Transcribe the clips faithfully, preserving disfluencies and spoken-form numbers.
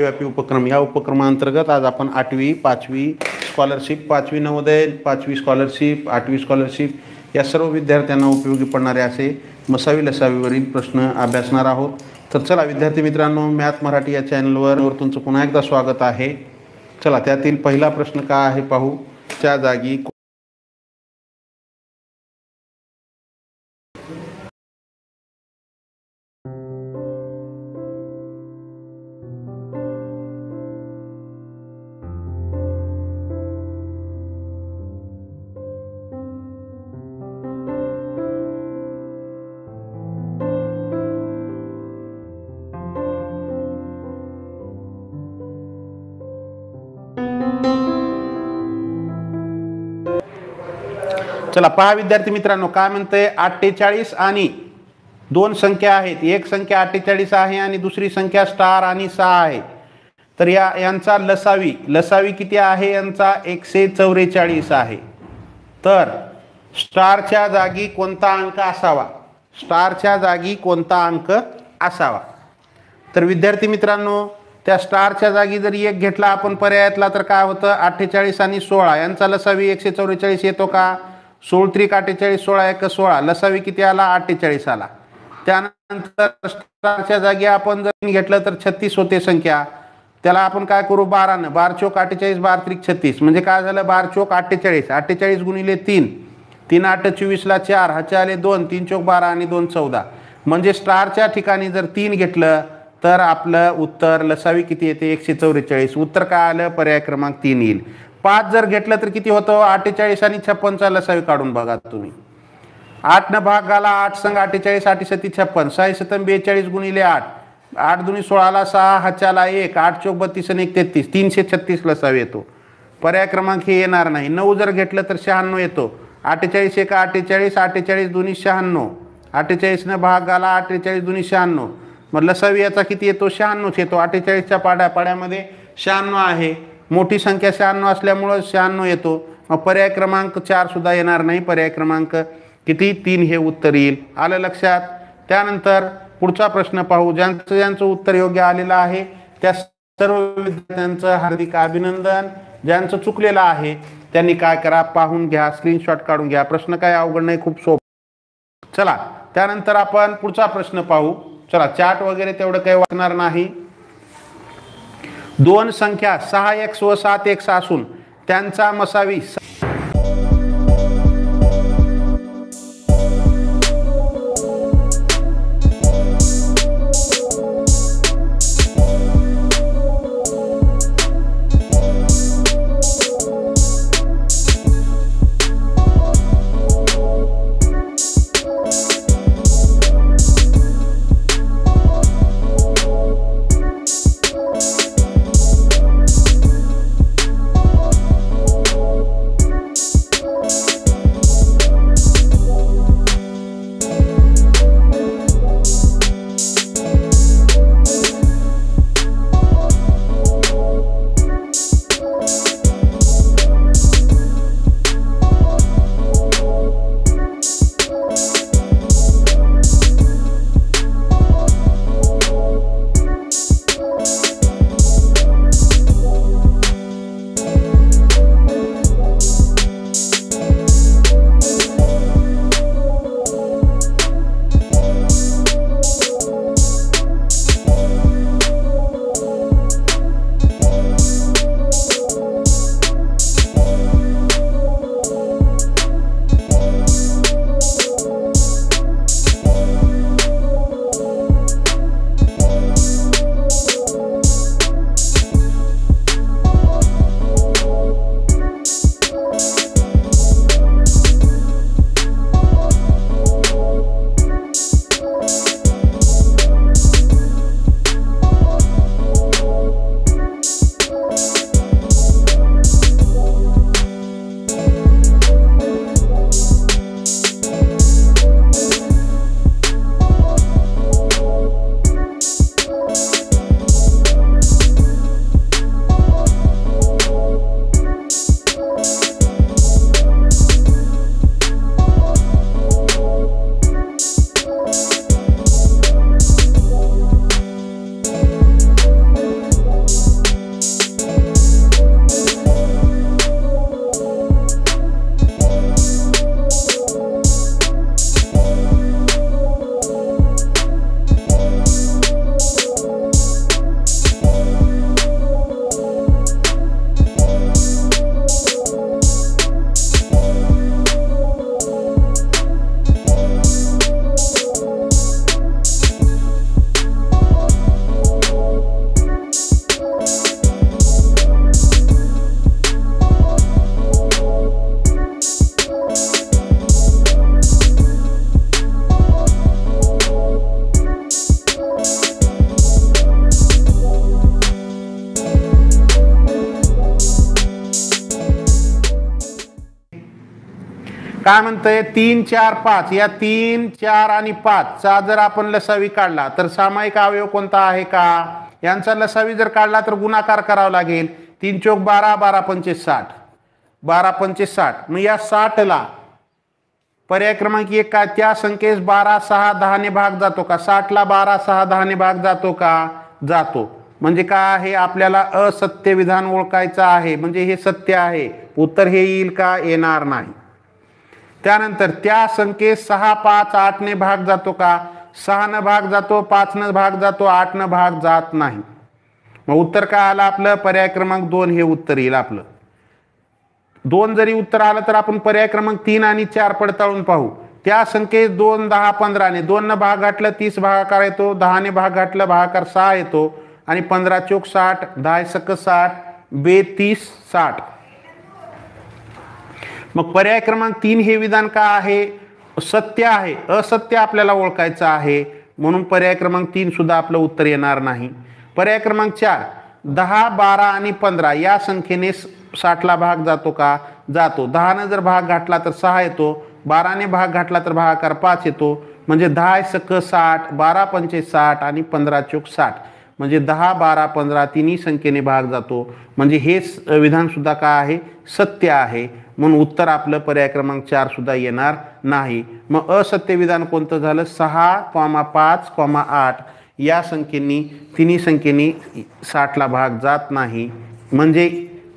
व्यापी उपक्रम या उपक्रमांतर्गत आज आपण आठवी पाचवी स्कॉलरशिप, पाचवी नवोदय, पाचवी स्कॉलरशिप, आठवी स्कॉलरशिप या सर्व विद्यार्थ्यांना उपयोगी पडणारे असे मसावी लसावीवरील प्रश्न अभ्यासणार आहोत. तर चला विद्यार्थी मित्रांनो, मॅथ मराठी या चॅनलवर तुमचं पुन्हा एकदा स्वागत आहे. चला त्यातील पहिला प्रश्न काय आहे पाहू. च्या जागी चला पहा विद्यार्थी मित्रांनो, काय म्हणते अठ्ठेचाळीस आणि दोन संख्या आहेत. एक संख्या अठ्ठेचाळीस आहे आणि दुसरी संख्या स्टार आणि सहा आहे. तर या यांचा लसावी लसावी किती आहे? यांचा एकशे चौवेचाळीस आहे. तर स्टारच्या जागी कोणता अंक असावा? स्टारच्या जागी कोणता अंक असावा? तर विद्यार्थी मित्रांनो, त्या स्टारच्या जागी जर एक घेतला आपण पर्यायातला तर काय होतं? अठ्ठेचाळीस आणि सोळा यांचा लसावी एकशे चौवेचाळीस येतो का? सोळा त्रिक अठ्ठेचाळीस, सोळा एक सोळा. लसावी किती आला? अठ्ठेचाळीस आला. त्यानंतर स्टारच्या जागी आपण जर घेतलं तर छत्तीस होते संख्या. त्याला आपण काय करू? बारानं बार चोक अठ्ठेचाळीस, बार त्रिक छत्तीस. म्हणजे काय झालं? बार चोक अठ्ठेचाळीस. अठ्ठेचाळीस गुणिले तीन, तीन आठ चोवीसला चार, हचे आले दोन, तीन चोक बारा आणि दोन चौदा. म्हणजे स्टारच्या ठिकाणी जर तीन घेतलं तर आपलं उत्तर लसावी किती येते? एकशे चौवेचाळीस. उत्तर काय आलं? पर्याय क्रमांक तीन येईल. पाच जर घेतलं तर किती होतं? अठ्ठेचाळीस आणि छप्पनचा लसावी काढून बघा तुम्ही. आठ न भागाला आठ संघ अठ्ठेचाळीस, अठ्ठेसती छप्पन, सहा सतम बेचाळीस गुणिले आठ, आठ दुनी सोळाला सहा, हाच्याला एक, आठ चौक बत्तीस आणि एक तेहतीस, तीनशे छत्तीस लसावी येतो. पर्याय क्रमांक हे येणार नाही. नऊ जर घेतलं तर शहाण्णव येतो. अठ्ठेचाळीस एक अठ्ठेचाळीस, अठ्ठेचाळीस दुनी शहाण्णव, अठ्ठेचाळीस न भागाला अठ्ठेचाळीस दुनी शहाण्णव. मग लसावी याचा किती येतो? शहाण्णवच येतो. अठ्ठेचाळीसच्या पाड्या पाड्यामध्ये शहाण्णव आहे. मोठी संख्या शहाण्णव असल्यामुळं शहाण्णव येतो. मग पर्याय क्रमांक चार सुद्धा येणार नाही. पर्याय क्रमांक किती? तीन हे उत्तर येईल. आलं लक्षात? त्यानंतर पुढचा प्रश्न पाहू. ज्यांचं ज्यांचं उत्तर योग्य आलेलं आहे त्या सर्व विद्यार्थ्यांचं हार्दिक अभिनंदन. ज्यांचं चुकलेलं आहे त्यांनी काय करा? पाहून घ्या, स्क्रीनशॉट काढून घ्या. प्रश्न काय अवघड नाही, खूप सोपा. चला त्यानंतर आपण पुढचा प्रश्न पाहू. चला चार्ट वगैरे तेवढं काही वाचणार नाही. दोन संख्या सहा एक्स व सात एक्स असून त्यांचा मसावी काय म्हणतंय तीन चार पाच या तीन चार आणि पाच चा जर आपण लसावी काढला तर सामायिक अवयव कोणता आहे का, यांचा लसावी जर काढला तर गुणाकार करावा लागेल. तीन चौक बारा, बारा पंचे साठ, बारा पंचे साठ. मग या साठला पर्याय क्रमांक एक का त्या संख्येस बारा सहा दहा ने भाग जातो का, साठला बारा सहा दहा ने भाग जातो का, जातो. म्हणजे काय आहे आपल्याला असत्य विधान ओळखायचं आहे, म्हणजे हे सत्य आहे, उत्तर हे येईल का, येणार नाही. त्यानंतर त्या संख्येस सहा पाच आठ ने भाग जातो का, सहा न भाग जातो, पाच न भाग जातो, आठ न भाग जात नाही. मग उत्तर काय आलं आपलं पर्याय क्रमांक दोन हे उत्तर येईल आपलं. दोन जरी उत्तर आलं तर आपण पर्याय क्रमांक तीन आणि चार पडताळून पाहू. त्या संख्येस दोन दहा पंधरा ने दोन न भाग घातलं तीस भागाकार येतो, दहा ने भाग घातलं भागाकार सहा येतो आणि पंधरा चौक साठ, दहा सक्क साठ, बेतीस साठ. मग पर्याय क्रमांक तीन हे विधान का आहे, सत्य आहे, असत्य आपल्याला ओळखायचं आहे, म्हणून पर्याय क्रमांक तीन सुद्धा आपलं उत्तर येणार नाही. पर्याय क्रमांक चार दहा बारा आणि पंधरा या संख्येने साठला भाग जातो का, जातो. दहा ने जर भाग घातला तर सहा येतो, बारा ने भाग घातला तर भागाकार पाच येतो. म्हणजे दहा सक्क साठ, बारा पंचे साठ आणि पंधरा चौक साठ. म्हणजे दहा बारा पंधरा तिन्ही संख्येने भाग जातो. म्हणजे हे विधानसुद्धा का आहे, सत्य आहे, म्हणून उत्तर आपलं पर्याय क्रमांक चार सुद्धा येणार नाही. मग असत्य विधान कोणतं झालं, सहा कॉमा पाच कॉमा आठ या संख्येनी तिन्ही संख्येनी साठला भाग जात नाही. म्हणजे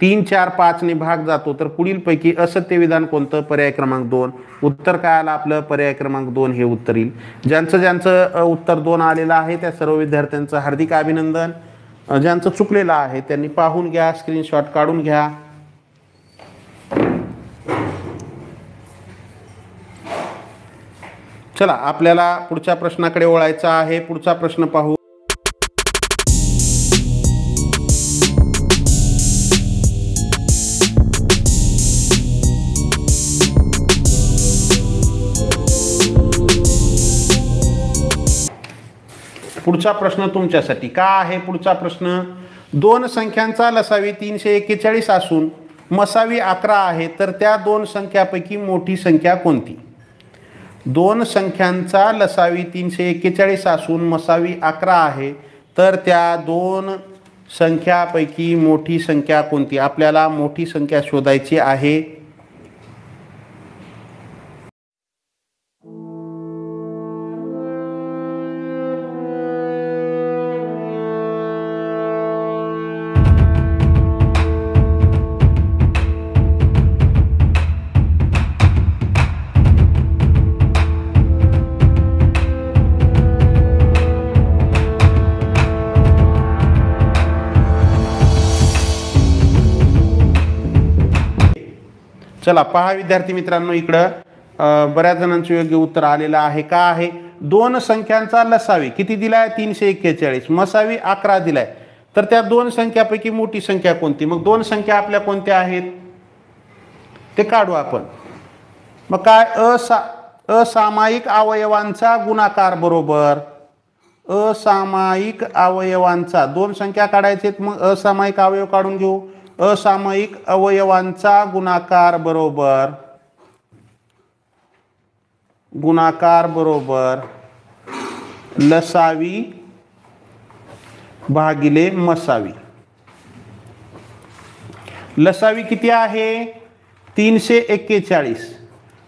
तीन चार पाच ने भाग जातो, तर पुढीलपैकी असत्य विधान कोणतं, पर्याय क्रमांक दोन. उत्तर काय आलं आपलं पर्याय क्रमांक दोन हे उत्तर येईल. ज्यांचं ज्यांचं उत्तर दोन आलेलं आहे त्या सर्व विद्यार्थ्यांचं हार्दिक अभिनंदन. ज्यांचं चुकलेलं आहे त्यांनी पाहून घ्या, स्क्रीनशॉट काढून घ्या. चला आपल्याला पुढच्या प्रश्नाकडे वळायचं आहे. पुढचा प्रश्न पाहू. पुढचा प्रश्न तुमच्यासाठी का आहे, पुढचा प्रश्न दोन संख्यांचा लसावी तीनशे एक्केचाळीस असून मसावी अकरा आहे, तर त्या दोन संख्यापैकी मोठी संख्या कोणती. दोन संख्यांचा लसावी तीनशे एक्केचाळीस असून मसावी अकरा आहे, तर त्या दोन संख्यापैकी मोठी संख्या कोणती. आपल्याला मोठी संख्या शोधायची आहे. चला पहा विद्यार्थी मित्रांनो, इकडं बऱ्याच जणांचं योग्य उत्तर आलेलं आहे. का आहे, दोन संख्यांचा लसावी किती दिलाय, तीनशे एक्केचाळीस, मसावी अकरा दिलाय, तर त्या दोन संख्यापैकी मोठी संख्या कोणती. मग दोन संख्या आपल्या कोणत्या आहेत ते काढू आपण. मग काय असा असामायिक अवयवांचा गुणाकार बरोबर, असामायिक अवयवांचा दोन संख्या काढायचे, मग असामायिक अवयव काढून घेऊ. असामायिक अवयवांचा गुणाकार बरोबर, गुणाकार बरोबर लसावी भागिले मसावी. लसावी किती आहे तीनशे एक्केचाळीस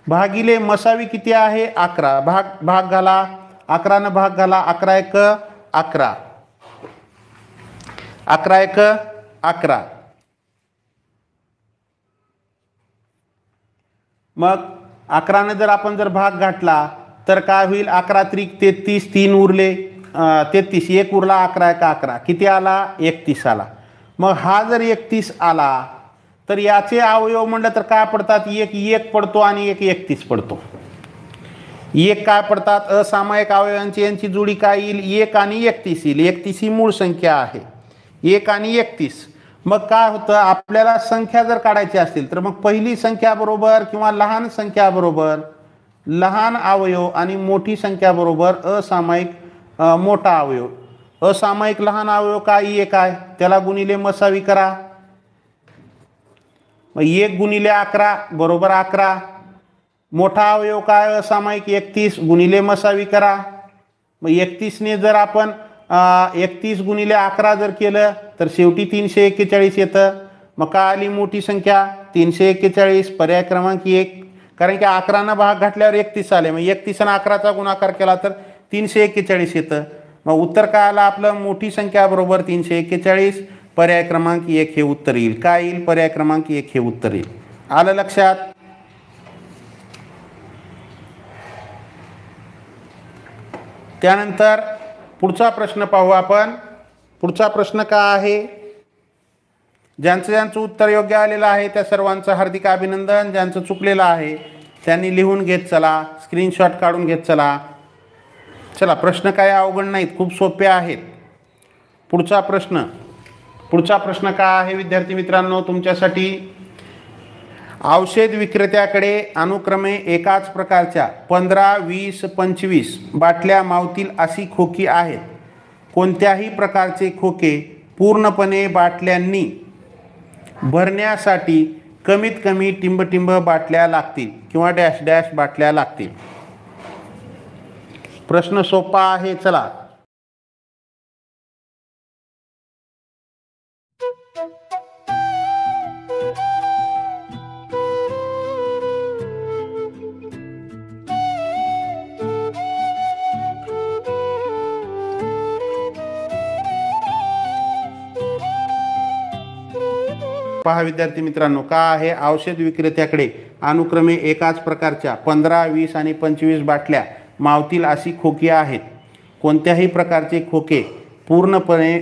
भागिले मसावी किती आहे अकरा. भाग भाग घाला, अकरा न भाग घाला, अकरा एक अकरा, अकरा एक अकरा. मग अकरा ने जर आपण जर भाग घातला तर काय होईल, अकरा त्रिक तेहतीस, तीन उरले तेहतीस, एक उरला अकरा एक अकरा, किती आला एकतीस आला. मग हा जर एकतीस आला तर याचे अवयव म्हटलं तर काय पडतात, एक एक पडतो आणि एक एकतीस पडतो. एक काय पडतात असामायिक अवयवांची, यांची जोडी काय येईल, एक आणि एकतीस येईल. एकतीस ही मूळ संख्या आहे, एक आणि एकतीस. मग काय होतं आपल्याला संख्या जर काढायची असतील तर मग पहिली संख्या बरोबर किंवा लहान संख्या बरोबर लहान अवयव आणि मोठी संख्या बरोबर असामायिक मोठा अवयव. असामायिक लहान अवयव काय एक आहे, त्याला गुणिले मसावी करा. मग एक गुणिले अकरा बरोबर अकरा, मोठा अवयव काय असामायिक एकतीस गुणिले मसावी करा। मग एकतीस ने जर आपण एकतीस गुणिले अकरा जर केलं तर शेवटी तीनशे एक्केचाळीस येतं। मग काय आली मोठी संख्या तीनशे एक्केचाळीस पर्याय क्रमांक एक, कारण की अकरा न भाग घातल्यावर एकतीस आले, मग एकतीस आणि अकरा चा गुणाकार केला तर तीनशे एक्केचाळीस येतं। मग उत्तर काय आलं आपलं मोठी संख्या बरोबर तीनशे एक्केचाळीस पर्याय क्रमांक एक हे उत्तर येईल। काय येईल पर्याय क्रमांक एक हे उत्तर येईल। आलं लक्षात। त्यानंतर पुढचा प्रश्न पाहू आपण। पुढचा प्रश्न काय आहे, ज्यांचं ज्यांचं उत्तर योग्य आलेलं आहे त्या सर्वांचं हार्दिक अभिनंदन, ज्यांचं चुकलेलं आहे त्यांनी लिहून घेत चला, स्क्रीनशॉट काढून घेत चला। चला प्रश्न काय अवघड नाहीत, खूप सोपे आहेत। पुढचा प्रश्न पुढचा प्रश्न काय आहे विद्यार्थी मित्रांनो तुमच्यासाठी, औषध विक्रेत्याकडे अनुक्रमे एकाच प्रकारच्या पंधरा वीस पंचवीस बाटल्या मावतील अशी खोकी आहेत, कोणत्याही प्रकारचे खोके पूर्णपणे बाटल्यांनी भरण्यासाठी कमीत कमी टिंबटिंब बाटल्या लागतील किंवा डॅश डॅश बाटल्या लागतील। प्रश्न सोपा आहे। चला पहा विद्यार्थी मित्रांनो, का आहे औषध विक्रेत्याकडे अनुक्रमे एकाच प्रकारच्या पंधरा वीस आणि पंचवीस बाटल्या मावतील अशी खोकी आहेत, कोणत्याही प्रकारचे खोके पूर्णपणे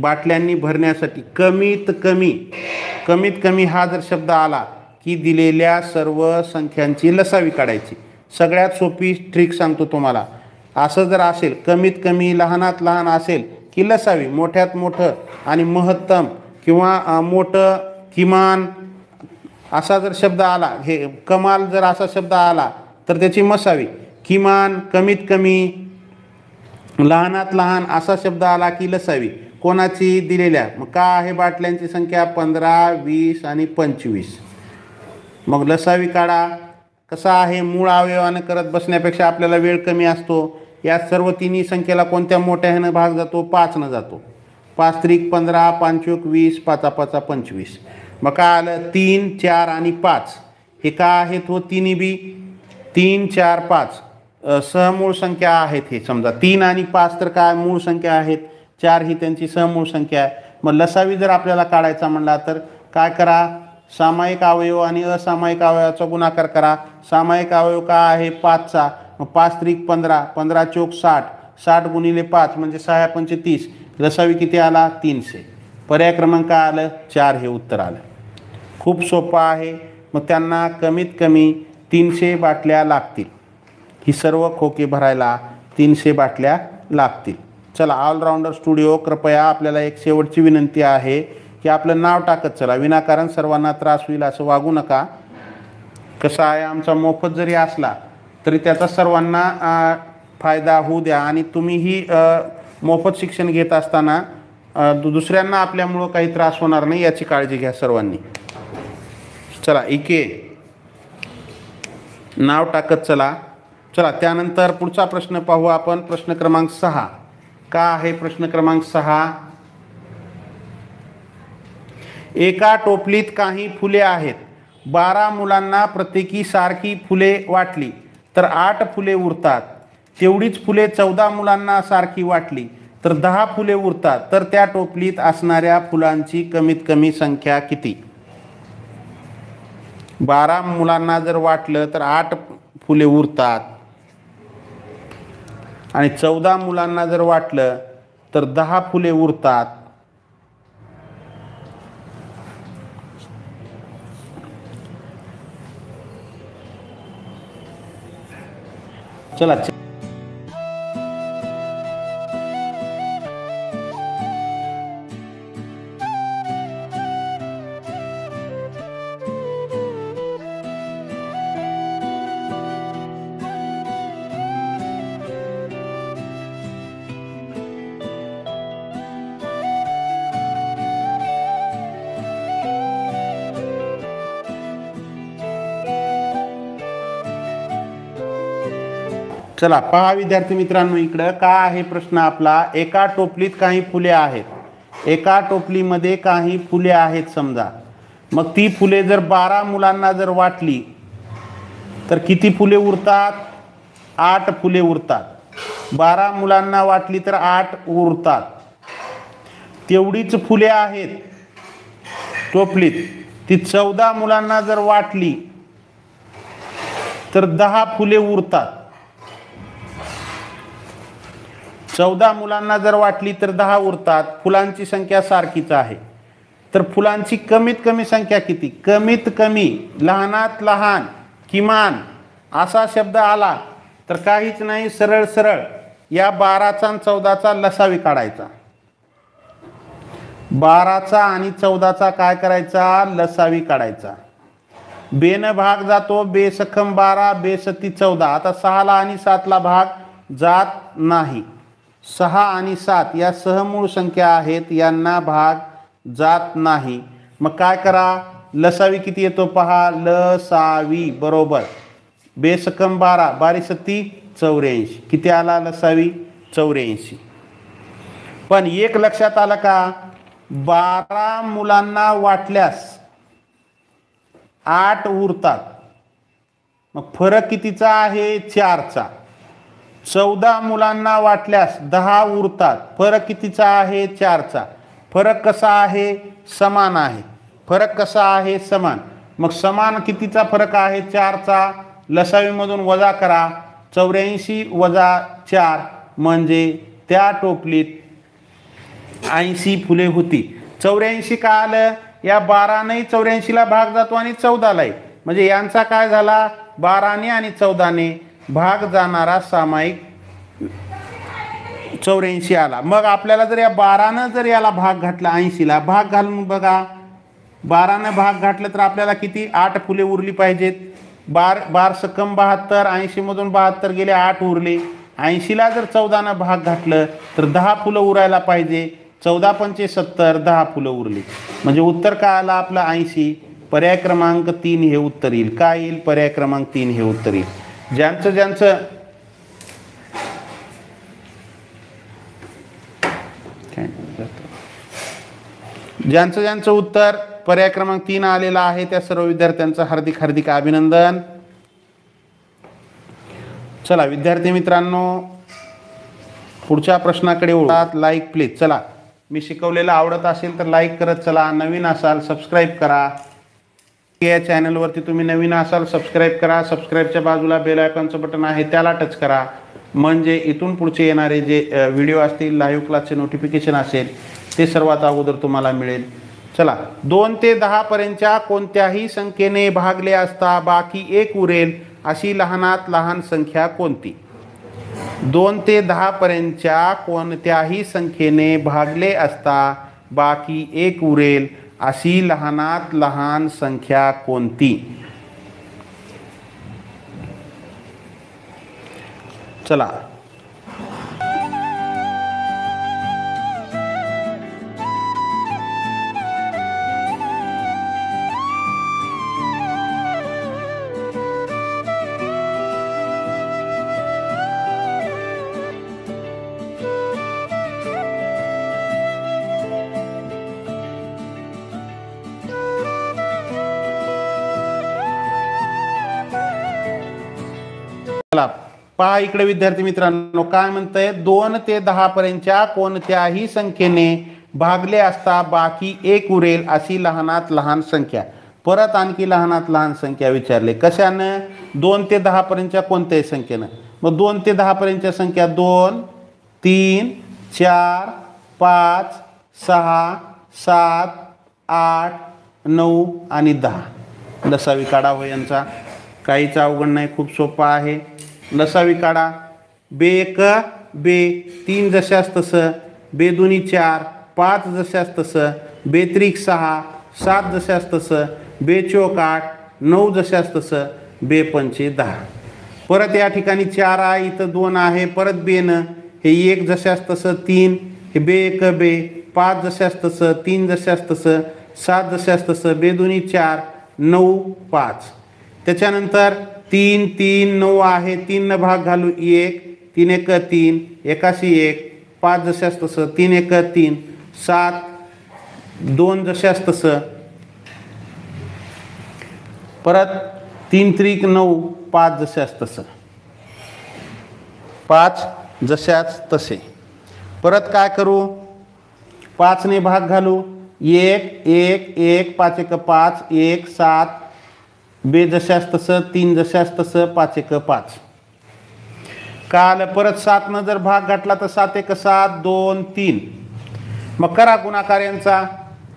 बाटल्यांनी भरण्यासाठी कमीत कमी कमीत कमी हा जर शब्द आला की दिलेल्या सर्व संख्यांची लसावी काढायची। सगळ्यात सोपी ट्रिक सांगतो तुम्हाला, असं जर असेल कमीत कमी लहानात लहान असेल की लसावी, मोठ्यात मोठं आणि महत्तम किंवा मोठं किमान असा जर शब्द आला, हे कमाल जर असा शब्द आला तर त्याची मसावी। किमान कमीत कमी लहानात लहान असा शब्द आला की लसावी, कोणाची दिलेल्या। मग का आहे बाटल्यांची संख्या पंधरा वीस आणि पंचवीस, मग लसावी काढा। कसं आहे मूळ अवयवानं करत बसण्यापेक्षा आपल्याला वेळ कमी असतो। या सर्व तिन्ही संख्येला कोणत्या मोठ्या ह्यानं भाग जातो, पाचनं जातो। पाच त्रिक पंधरा, पाचोक वीस, पाचा पाचा पंचवीस। मग काय आलं तीन चार आणि पाच, हे काय आहेत हो तिन्ही बी, तीन चार पाच सहमूळ संख्या आहेत। हे समजा तीन आणि पाच तर काय मूळ संख्या आहेत, चार ही त्यांची सहमूळ संख्या आहे। मग लसावी जर आपल्याला काढायचा म्हणला तर काय करा, सामायिक अवयव आणि असामायिक अवयवाचा गुणाकार करा। सामायिक अवयव काय आहे पाचचा, मग पाच त्रिक पंधरा, पंधरा चोक साठ, साठ गुणिले पाच म्हणजे सहा पंचे तीस, लसावी किती आला तीनशे, पर्याय क्रमांक आलं चार हे उत्तर आलं। खूप सोपा आहे। मग त्यांना कमीत कमी तीनशे बाटल्या लागतील, ही सर्व खोके भरायला तीनशे बाटल्या लागतील। चला ऑलराऊंडर स्टुडिओ कृपया आपल्याला एक शेवटची विनंती आहे की आपलं नाव टाकत चला, विनाकारण सर्वांना त्रास होईल असं वागू नका। कसं आहे आमचा मोफत जरी असला तरी त्याचा सर्वांना फायदा होऊ द्या, आणि तुम्हीही मोफत शिक्षण घेत असताना दुसऱ्यांना आपल्यामुळं काही त्रास होणार नाही याची काळजी घ्या सर्वांनी। चला इके नाव टाकत चला। चला त्यानंतर पुढचा प्रश्न पाहू आपण, प्रश्न क्रमांक सहा। का आहे प्रश्न क्रमांक सहा, एका टोपलीत काही फुले आहेत, बारा मुलांना प्रत्येकी सारखी फुले वाटली तर आठ फुले उरतात, तेवढीच फुले चौदा मुलांना सारखी वाटली तर दहा फुले उरतात, तर त्या टोपलीत असणाऱ्या फुलांची कमीत कमी संख्या किती। बारा मुलांना जर वाटलं तर आठ फुले उरतात, आणि चौदा मुलांना जर वाटलं तर दहा फुले उरतात, चला चला पहा विद्यार्थी मित्रांनो, इकडे काय आहे प्रश्न आपला, एका टोपलीत काही फुले आहेत, एका टोपलीमध्ये काही फुले आहेत समजा, मग ती फुले जर बारा मुलांना जर वाटली तर किती फुले उरतात? आठ फुले उरतात. बारा मुलांना वाटली तर आठ उरतात. तेवढीच फुले आहेत टोपलीत, ती चौदा मुलांना जर वाटली तर दहा फुले उरतात. चौदा मुलांना जर वाटली तर दहा उरतात. फुलांची संख्या सारखीच आहे, तर फुलांची कमीत कमी संख्या किती? कमीत कमी, लहानात लहान, किमान असा शब्द आला तर काहीच नाही, सरळ सरळ या बाराचा आणि चौदाचा लसावी काढायचा. बाराचा आणि चौदाचा काय करायचा? लसावी काढायचा. बेन भाग जातो, बे सखम बारा, बे सती चौदा. आता सहाला आणि सातला भाग जात नाही. सहा आणि सात या सहमूळ संख्या आहेत, यांना भाग जात नाही. मग काय करा? लसावी किती येतो पहा, लसावी बरोबर बेसकम बारा, बारीसत्ती चौऱ्याऐंशी. किती आला लसावी? चौऱ्याऐंशी. पण एक लक्षात आलं का? बारा मुलांना वाटल्यास आठ उरतात, मग फरक कितीचा आहे? चारचा. चौदा मुलांना वाटल्यास दहा उरतात, फरक कितीचा आहे? चारचा. फरक कसा आहे? समान आहे. फरक कसा आहे? समान. मग समान कितीचा फरक आहे? चारचा. लसावीमधून वजा करा, चौऱ्याऐंशी वजा चार म्हणजे त्या टोपलीत ऐंशी फुले होती. चौऱ्याऐंशी का आलं? या बारानेही चौऱ्याऐंशीला भाग जातो आणि चौदालाही, म्हणजे यांचा काय झाला? बाराने आणि चौदाने भाग जाणारा सामायिक चौऱ्याऐंशी आला. मग आपल्याला जर या बारानं जर याला भाग घातला, ऐंशीला भाग घालून बघा, बारानं भाग घातलं तर आपल्याला किती? आठ फुले उरली पाहिजेत. बार बार सकम बहात्तर, ऐंशीमधून बहात्तर गेले, आठ उरले. ऐंशीला जर चौदानं भाग घातलं तर दहा फुलं उरायला पाहिजे. चौदा पंचे सत्तर, दहा फुलं उरली. म्हणजे उत्तर काय आलं आपलं? ऐंशी. पर्याय क्रमांक तीन हे उत्तर येईल. काय येईल? पर्याय क्रमांक तीन हे उत्तर येईल. ज्यांचं ज्यांचं ज्यांचं ज्यांचं उत्तर पर्याय क्रमांक तीन आलेला आहे त्या सर्व विद्यार्थ्यांचं हार्दिक हार्दिक अभिनंदन. चला विद्यार्थी मित्रांनो, पुढच्या प्रश्नाकडे वळूयात. Like please. चला, मी शिकवलेलं आवडत असेल तर लाईक करत चला. नवीन असाल सबस्क्राईब करा. या चॅनलवरती तुम्ही नवीन असाल सबस्क्राईब करा. सबस्क्राईबच्या बाजूला बेल आयकॉनचं बटन आहे, त्याला टच करा, म्हणजे इथून पुढचे येणारे जे व्हिडिओ असतील, लाईव्ह क्लासचे नोटिफिकेशन असेल ते सर्वात अगोदर तुम्हाला मिळेल. चला, दोन ते दहापर्यंतच्या कोणत्याही संख्येने भागले असता बाकी एक उरेल अशी लहानात लहान संख्या कोणती? दोन ते दहापर्यंतच्या कोणत्याही संख्येने भागले असता बाकी एक उरेल अशी लहानात लहान संख्या कोणती? चला, पहा इकडे विद्यार्थी मित्रांनो काय म्हणतंय, दोन ते दहा पर्यंतच्या कोणत्याही संख्येने भागले असता बाकी एक उरेल अशी लहानात लहान संख्या. परत आणखी लहानात लहान संख्या विचारले, कशानं? दोन ते दहा पर्यंतच्या कोणत्याही संख्येनं. मग दोन ते दहा पर्यंतच्या संख्या दोन, तीन, चार, पाच, सहा, सात, आठ, नऊ आणि दहा. लसावी काढा हो यांचा, काहीच अवघड नाही, खूप सोपा आहे. लसावी काढा. बे एक, बे तीन जशास तसं, बे दोन्ही चार, पाच जशास तसं, बे त्रिक सहा, सात जशास तसं, बे चोक आठ, नऊ जशास तसं, बे पंचे दहा. परत या ठिकाणी चार आहे, इथं दोन आहे, परत बेनं हे एक जशास तसं तीन, हे बे एक, बे पाच जशास तसं, तीन जशास तसं, सात जशास तसं, बे दोन्ही चार, नऊ, पाच. त्याच्यानंतर तीन तीन नौ आहे, तीन न भाग घालू एक, तीन एक तीन, एकाशी एक, पाच जसे तसं तीन एक तीन, सात दोन जसे तसं, परत तीन त्रिक नऊ, पाच जसे तसं, पाच जशाच तसे। परत काय करू, पाच ने भाग घालू एक एक एक, पाच एक पाच, एक सात, बे जशास तसं, तीन जशास तसं, पाच एक पाच। काल परत सात न जर भाग घातला तर सात एक सात, दोन तीन, मग करा गुणाकार यांचा,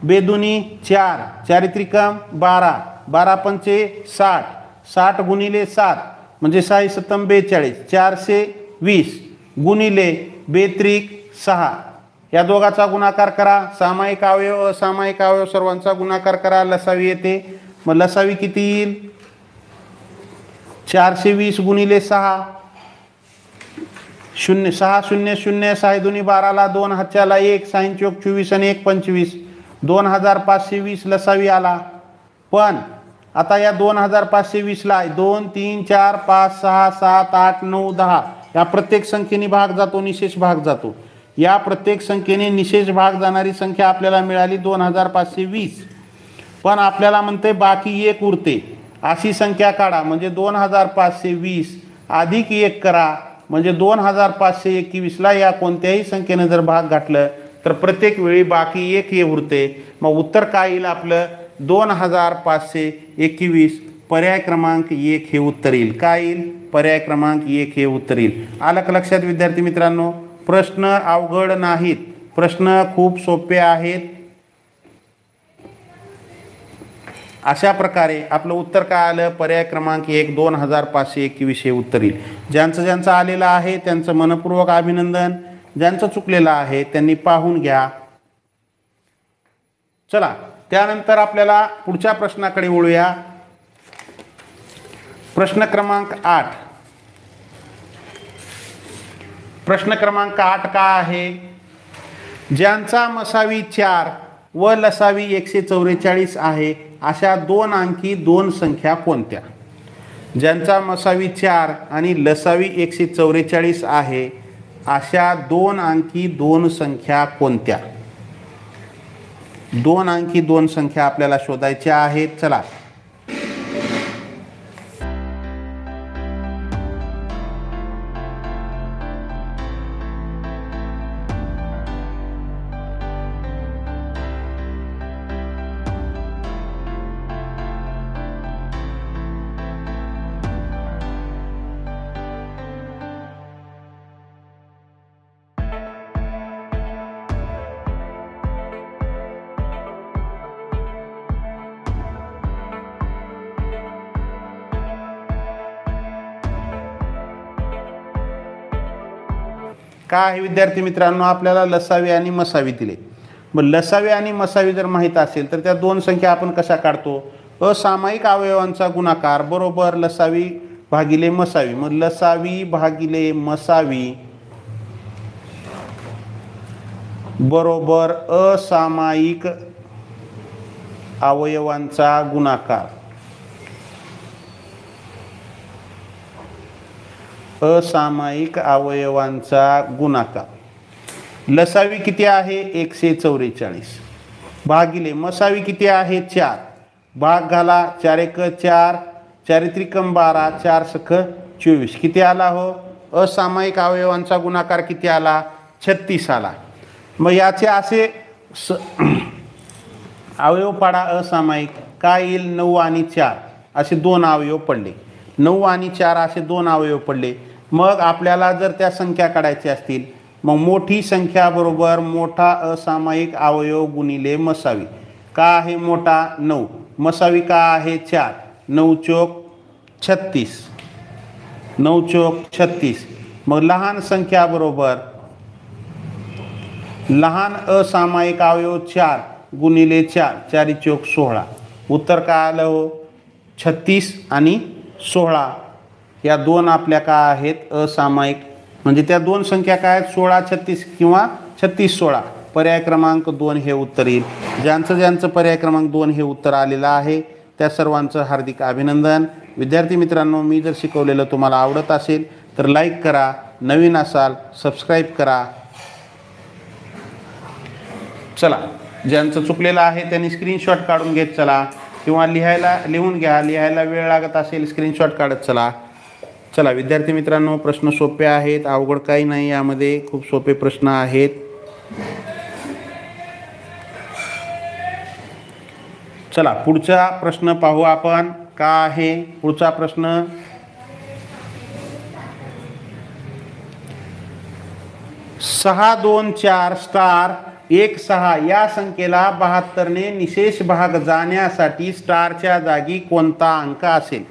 बेदुनी चार, चारित्रिकम बारा, बारा पंचे साठ, साठ गुणिले सात म्हणजे सहा सत्तम बेचाळीस, चारशे वीस गुणिले बेत्रिक सहा, या दोघाचा गुणाकार करा, सामायिक अवयव असामायिक अवयव सर्वांचा गुणाकार करा, लसावी येते। मग लसावी किती येईल, चारशे वीस गुणिले सहा, शून्य सहा शून्य शून्य, सहा दोन्ही बाराला, दोन हातच्याला एक, सहा चोक चोवीस आणि एक पंचवीस, दोन हजार पाचशे वीस लसावी आला। पण आता या दोन हजार पाचशे वीसला दोन तीन चार पाच सहा सात आठ नऊ दहा या प्रत्येक संख्येने भाग जातो, निशेष भाग जातो, या प्रत्येक संख्येने निशेष भाग जाणारी संख्या आपल्याला मिळाली दोन हजार पाचशे वीस। पण आपल्याला म्हणते बाकी एक उरते, अशी संख्या काढा, म्हणजे दोन हजार पाचशे वीस अधिक एक करा, म्हणजे दोन हजार पाचशे एकवीसला या कोणत्याही संख्येने जर भाग घातलं तर प्रत्येक वेळी बाकी एक हे उरते। मग उत्तर काय येईल आपलं, दोन हजार पाचशे एकवीस पर्याय क्रमांक एक हे उत्तर येईल। काय येईल, पर्याय क्रमांक एक हे उत्तर येईल। आलं का लक्षात विद्यार्थी मित्रांनो, प्रश्न अवघड नाहीत, प्रश्न खूप सोपे आहेत। अशा प्रकारे आपलं उत्तर काय आलं, पर्याय क्रमांक एक, दोन हजार पाचशे एकवीस हे उत्तर येईल। ज्यांचं ज्यांचं आलेलं आहे त्यांचं मनपूर्वक अभिनंदन, ज्यांचं चुकलेलं आहे त्यांनी पाहून घ्या। चला त्यानंतर आपल्याला पुढच्या प्रश्नाकडे वळूया। प्रश्न क्रमांक आठ, प्रश्न क्रमांक आठ का आहे, ज्यांचा मसावी चार व लसावी एकशे चौवेचाळीस आहे अशा दोन अंकी दोन संख्या कोणत्या। ज्यांचा मसावी चार आणि लसावी एकशे चौवेचाळीस आहे अशा दोन अंकी दोन संख्या कोणत्या, दोन अंकी दोन संख्या आपल्याला शोधायच्या आहेत। चला काय विद्यार्थी मित्रांनो, आपल्याला लसावी आणि मसावी दिले, मग लसावी आणि मसावी जर माहीत असेल तर त्या दोन संख्या आपण कशा काढतो, असामायिक अवयवांचा गुणाकार बरोबर लसावी भागिले मसावी। मग लसावी भागिले मसावी बरोबर असामायिक अवयवांचा गुणाकार, असामायिक अवयवांचा गुणाकार। लसावी किती आहे, एकशे चौवेचाळीस भागिले मसावी किती आहे, चार, भाग घाला, चार एक चार, चारित्रिकम बारा, चार सख चोवीस, किती आला हो, असामायिक अवयवांचा गुणाकार किती आला, छत्तीस आला। मग याचे असे स अवयव पाडा असामायिक, काय येईल, नऊ आणि चार असे दोन अवयव पडले, नऊ आणि चार असे दोन अवयव पडले। मग आपल्याला जर त्या संख्या काढायच्या असतील मग मोठी संख्या बरोबर मोठा असामायिक अवयव गुणिले मसावी। का आहे मोठा, नऊ, मसावी का आहे, चार, नऊ चोक छत्तीस, नऊ चोक छत्तीस, मग लहान संख्या बरोबर लहान असामायिक अवयव चार गुणिले चार, चारी चोक सोळा। उत्तर काय आलं हो, छत्तीस आणि सोळा या दोन आपल्या काय आहेत असामायिक, म्हणजे त्या दोन संख्या काय आहेत, सोळा छत्तीस किंवा छत्तीस सोळा, पर्याय क्रमांक दोन हे उत्तर येईल। ज्यांचं ज्यांचं पर्याय क्रमांक दोन हे उत्तर आलेलं आहे त्या सर्वांचं हार्दिक अभिनंदन। विद्यार्थी मित्रांनो, मी जर शिकवलेलं तुम्हाला आवडत असेल तर लाईक करा, नवीन असाल सबस्क्राईब करा. चला, ज्यांचं चुकलेलं आहे त्यांनी स्क्रीनशॉट काढून घेत चला किंवा लिहायला लिहून घ्या, लिहायला वेळ लागत असेल स्क्रीनशॉट काढत चला. चला विद्यार्थी मित्रांनो, प्रश्न सोपे आहेत, अवघड काही नाही, यामध्ये खूप सोपे प्रश्न आहेत. चला पुढचा प्रश्न पाहू आपण का आहे. पुढचा प्रश्न सहा दोन चार स्टार एक सहा या संख्येला बहात्तरने निशेष भाग जाण्यासाठी स्टारच्या जागी कोणता अंक असेल.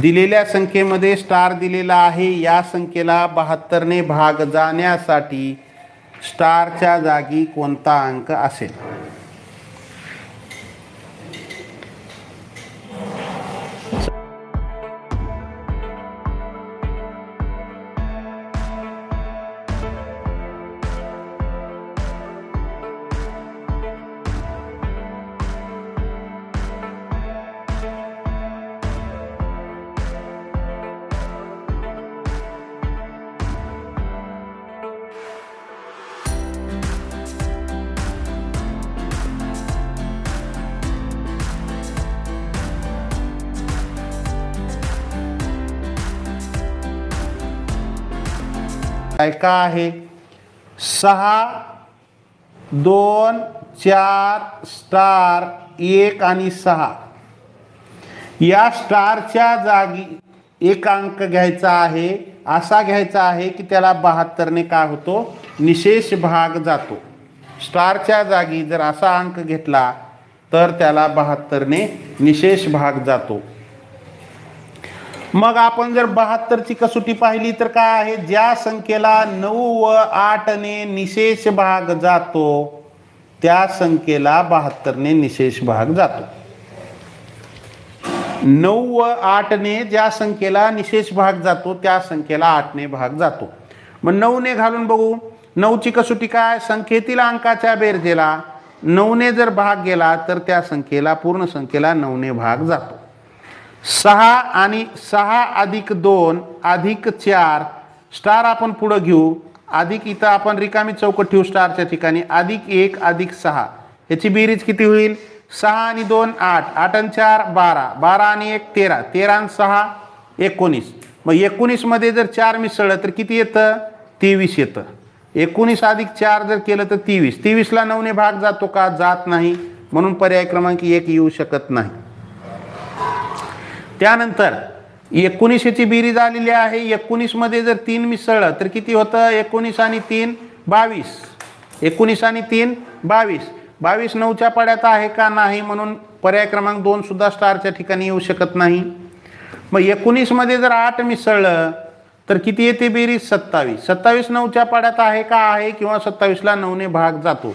दिलेल्या संख्येमध्ये स्टार दिलेला आहे, या संख्येला बहात्तरने भाग जाण्यासाठी स्टारच्या जागी कोणता अंक असेल. का आहे सहा दोन चार स्टार एक आणि सहा या स्टारच्या जागी एक अंक घ्यायचा आहे, असा घ्यायचा आहे की त्याला बहात्तरने काय होतो निशेष भाग जातो. स्टारच्या जागी जर असा अंक घेतला तर त्याला बहात्तरने निशेष भाग जातो. मग आपण जर बहात्तरची कसोटी पाहिली तर काय आहे, ज्या संख्येला नऊ व आठने निशेष भाग जातो त्या संख्येला बहात्तरने निशेष भाग जातो. नऊ व आठने ज्या संख्येला निशेष भाग जातो त्या संख्येला आठने भाग जातो. मग नऊने घालून बघू, नऊची कसोटी काय, संख्येतील अंकाच्या बेरजेला नऊने जर भाग गेला तर त्या संख्येला पूर्ण संख्येला नऊने भाग जातो. सहा आणि सहा अधिक दोन अधिक चार स्टार आपण पुढे घेऊ, अधिक इथं आपण रिकामी चौकट ठेवू स्टारच्या ठिकाणी, अधिक एक अधिक सहा याची बेरीज किती होईल, सहा आणि दोन आठ, आठ आणि चार बारा, बारा आणि एक तेरा, तेरा आणि सहा एकोणीस. मग एकोणीसमध्ये जर चार मिसळलं तर किती येतं, तेवीस येतं. एकोणीस अधिक चार जर केलं तर तेवीस, तेवीसला नऊने भाग जातो का, जात नाही, म्हणून पर्याय क्रमांक एक येऊ शकत नाही. त्यानंतर एकोणीसची बेरीज आलेली आहे, एकोणीसमध्ये जर तीन मिसळलं तर किती होतं, एकोणीस आणि तीन बावीस, एकोणीस आणि तीन बावीस, बावीस नऊच्या पाड्यात आहे का, नाही, म्हणून पर्याय क्रमांक दोन सुद्धा स्टारच्या ठिकाणी येऊ शकत नाही. मग एकोणीसमध्ये जर आठ मिसळलं तर किती येते बेरीज, सत्तावीस, सत्तावीस नऊच्या पाड्यात आहे का, आहे, किंवा सत्तावीसला नऊने भाग जातो.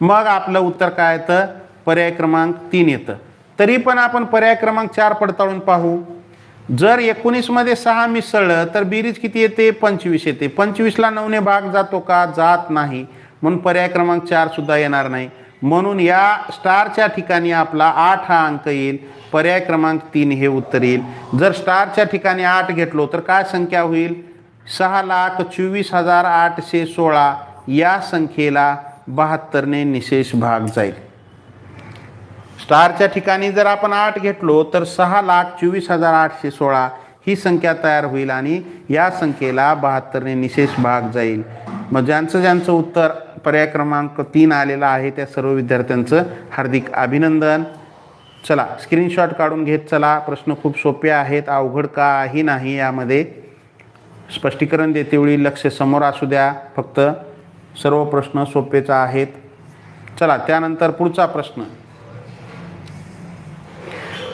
मग आपलं उत्तर काय येतं, पर्याय क्रमांक तीन येतं. तरी पण आपण पर्याय क्रमांक चार पडताळून पाहू, जर एकोणीसमध्ये सहा मिसळलं तर बेरीज किती येते, पंचवीस येते, पंचवीसला नऊने भाग जातो का, जात नाही, म्हणून पर्याय क्रमांक चार सुद्धा येणार नाही. म्हणून या स्टारच्या ठिकाणी आपला आठ हा अंक येईल, पर्याय क्रमांक तीन हे उत्तर येईल. जर स्टारच्या ठिकाणी आठ घेतलो तर काय संख्या होईल, सहा लाख चोवीस हजार आठशे सोळा या संख्येला बहात्तरने निशेष भाग जाईल. स्टारच्या ठिकाणी जर आपण आठ घेतलो तर सहा लाख चोवीस हजार आठशे सोळा ही संख्या तयार होईल आणि या संख्येला बहात्तरने निशेष भाग जाईल. मग ज्यांचं ज्यांचं उत्तर पर्याय क्रमांक तीन आलेला आहे त्या सर्व विद्यार्थ्यांचं हार्दिक अभिनंदन. चला स्क्रीनशॉट काढून घेत चला, प्रश्न खूप सोपे आहेत, अवघड काही नाही, यामध्ये स्पष्टीकरण देतेवेळी लक्ष समोर असू द्या, फक्त सर्व प्रश्न सोपेच आहेत. चला त्यानंतर पुढचा प्रश्न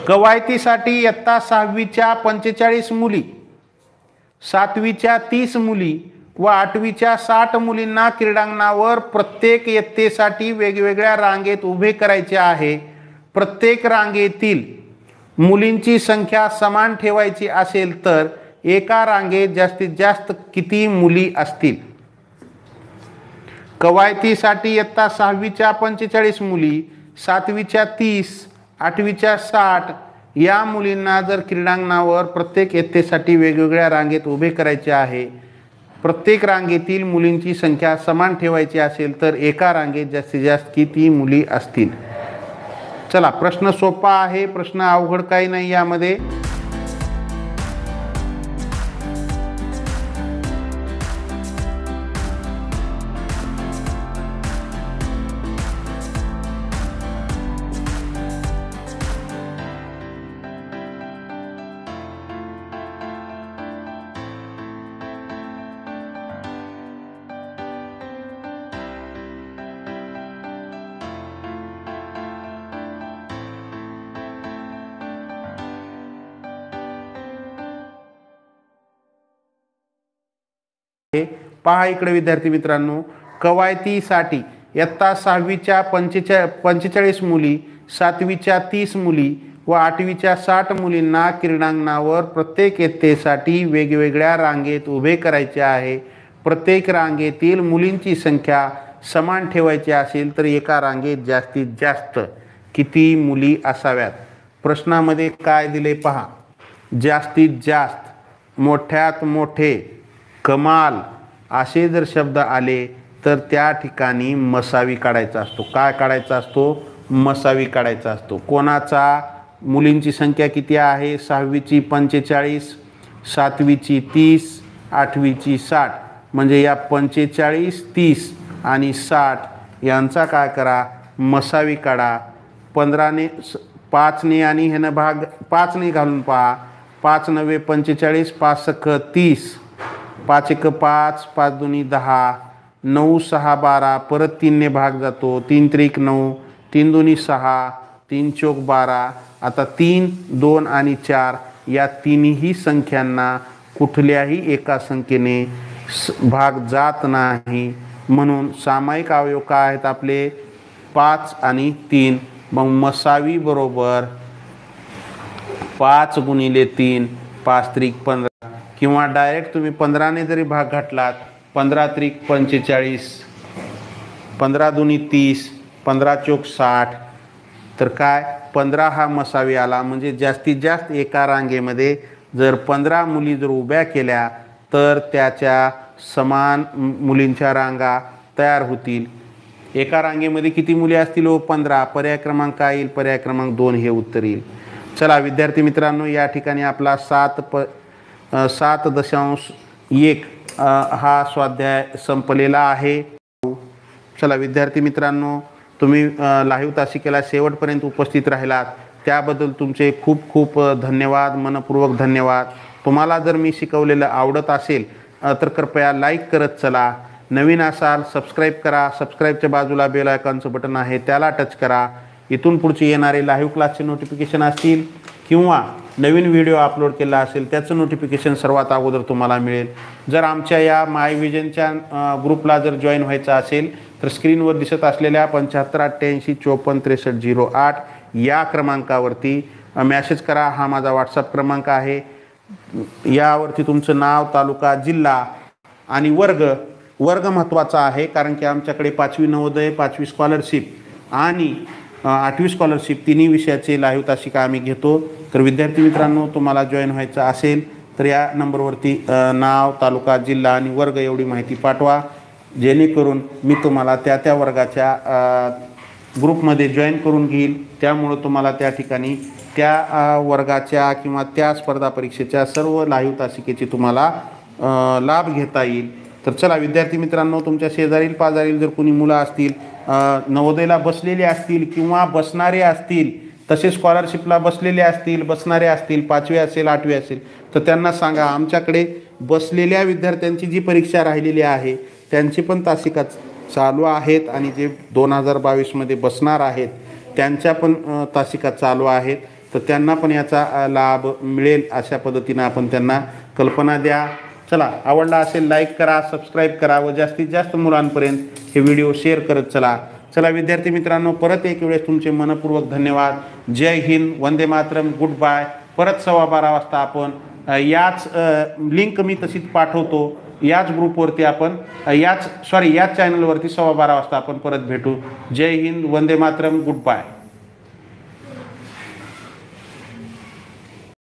कवायतीसाठी इयत्ता सहावीच्या पंचेचाळीस मुली, सातवीच्या तीस मुली व आठवीच्या साठ मुलींना क्रीडांगणावर प्रत्येक इयत्तेसाठी वेगवेगळ्या रांगेत उभे करायचे आहे. प्रत्येक रांगेतील मुलींची संख्या समान ठेवायची असेल तर एका रांगेत जास्तीत जास्त किती मुली असतील. कवायतीसाठी इयत्ता सहावीच्या पंचेचाळीस मुली, सातवीच्या तीस, आठवीच्या साठ या मुलींना जर क्रीडांगणावर प्रत्येक इयत्तेसाठी वेगवेगळ्या रांगेत उभे करायचे आहे, प्रत्येक रांगेतील मुलींची संख्या समान ठेवायची असेल तर एका रांगेत जास्तीत जास्त किती मुली असतील. चला प्रश्न सोपा आहे, प्रश्न अवघड काही नाही यामध्ये. पहा इकडे विद्यार्थी मित्रांनो, कवायतीसाठी इयत्ता सहावीच्या पंचेचाळीस मुली, सातवीच्या तीस मुली व आठवीच्या साठ मुलींना क्रीडांगणावर प्रत्येक इयत्तेसाठी वेगवेगळ्या रांगेत उभे करायचे आहे. प्रत्येक रांगेतील मुलींची संख्या समान ठेवायची असेल तर एका रांगेत जास्तीत जास्त किती मुली असाव्यात. प्रश्नामध्ये काय दिले पहा, जास्तीत जास्त, मोठ्यात मोठे, कमाल असे जर शब्द आले तर त्या ठिकाणी मसावी काढायचा असतो. काय काढायचा असतो? मसावी काढायचा असतो. कोणाचा? मुलींची संख्या किती आहे? सहावीची पंचेचाळीस, सातवीची तीस, आठवीची साठ, म्हणजे या पंचेचाळीस, तीस आणि साठ यांचा काय करा? मसावी काढा. पंधराने पाचने आणि ह्यानं भाग पाचने घालून पहा. पाच नवे पंचेचाळीस, पाच सख तीस, पाच एक पाच, पाच दोन्ही दहा, नऊ सहा बारा, परत तीनने भाग जातो, तीन त्रिक नऊ, तीन दोन्ही सहा, तीन चौक बारा. आता तीन, दोन आणि चार या तिन्ही संख्यांना कुठल्याही एका संख्येने भाग जात नाही, म्हणून सामायिक अवयव काय आहेत आपले? पाच आणि तीन. मग मसावी बरोबर पाच गुणिले तीन, पाच त्रिक पंधरा, किंवा डायरेक्ट तुम्ही पंधराने जरी भाग घातलात, पंधरा त्रिक पंचेचाळीस, पंधरा दुनी तीस, पंधरा चौक साठ, तर काय पंधरा हा मसावी आला. म्हणजे जास्तीत जास्त एका रांगेमध्ये जर पंधरा मुली जर उभ्या केल्या तर त्याच्या समान मुलींच्या रांगा तयार होतील. एका रांगेमध्ये किती मुली असतील हो? पंधरा. पर्याय क्रमांक काय येईल? पर्याय क्रमांक दोन हे उत्तर येईल. चला विद्यार्थी मित्रांनो, या ठिकाणी आपला सात प सात दशांश एक हा स्वाध्याय संपलेला आहे. चला विद्यार्थी मित्रांनो, तुम्ही लाईव्ह तासिकेला शेवटपर्यंत उपस्थित राहिलात त्याबद्दल तुमचे खूप खूप धन्यवाद, मनपूर्वक धन्यवाद. तुम्हाला जर मी शिकवलेलं आवडत असेल तर कृपया लाईक करत चला. नवीन असाल सबस्क्राईब करा. सबस्क्राईबच्या बाजूला बेल आयकॉनचं बटन आहे, त्याला टच करा. इथून पुढचे येणारे लाईव्ह क्लासचे नोटिफिकेशन असतील किंवा नवीन व्हिडिओ अपलोड केला असेल त्याचं नोटिफिकेशन सर्वात अगोदर तुम्हाला मिळेल. जर आमच्या या माय विजनच्या ग्रुपला जर जॉईन व्हायचं असेल तर स्क्रीनवर दिसत असलेल्या पंच्याहत्तर अठ्ठ्याऐंशी चोपन्न त्रेसष्ट झिरो आठ या क्रमांकावरती मॅसेज करा. हा माझा व्हॉट्सअप क्रमांक आहे. यावरती तुमचं नाव, तालुका, जिल्हा आणि वर्ग. वर्ग महत्त्वाचा आहे कारण की आमच्याकडे पाचवी नवोदय, पाचवी स्कॉलरशिप आणि आठवी स्कॉलरशिप तिन्ही विषयाचे लाईव्ह तासिका आम्ही घेतो. तर विद्यार्थी मित्रांनो, तुम्हाला जॉईन व्हायचं असेल तर या नंबरवरती नाव, तालुका, जिल्हा आणि वर्ग एवढी माहिती पाठवा, जेणेकरून मी तुम्हाला त्या त्या वर्गाच्या ग्रुपमध्ये जॉईन करून घेईल. त्यामुळं तुम्हाला त्या ठिकाणी त्या वर्गाच्या किंवा त्या स्पर्धा परीक्षेच्या सर्व लाईव्ह तासिकेची तुम्हाला लाभ घेता येईल. तर चला विद्यार्थी मित्रांनो, तुमच्या शेजारील पाजारील जर कोणी मुलं असतील, नवोदयला बसलेले असतील किंवा बसणारे असतील, तसेच स्कॉलरशिपला बसलेले असतील, बसणारे असतील, पाचवी असेल, आठवी असेल, तर त्यांना सांगा आमच्याकडे बसलेल्या विद्यार्थ्यांची जी परीक्षा राहिलेली आहे त्यांची पण तासिका चालू आहेत आणि जे दोन हजार बावीसमध्ये बसणार आहेत त्यांच्या पण तासिका चालू आहेत. तर त्यांना पण याचा लाभ मिळेल अशा पद्धतीनं आपण त्यांना कल्पना द्या. चला, आवडला असेल लाईक करा, सबस्क्राईब करा व जास्तीत जास्त मुलांपर्यंत हे व्हिडिओ शेअर करत चला. चला विद्यार्थी मित्रांनो, परत एक वेळेस तुमचे मनपूर्वक धन्यवाद. जय हिंद, वंदे मातरम, गुड बाय. परत सव्वा बारा वाजता आपण याच लिंक मी तशीच पाठवतो, याच ग्रुपवरती आपण याच सॉरी याच चॅनलवरती सव्वा बारा वाजता आपण परत भेटू. जय हिंद, वंदे मातरम, गुड बाय.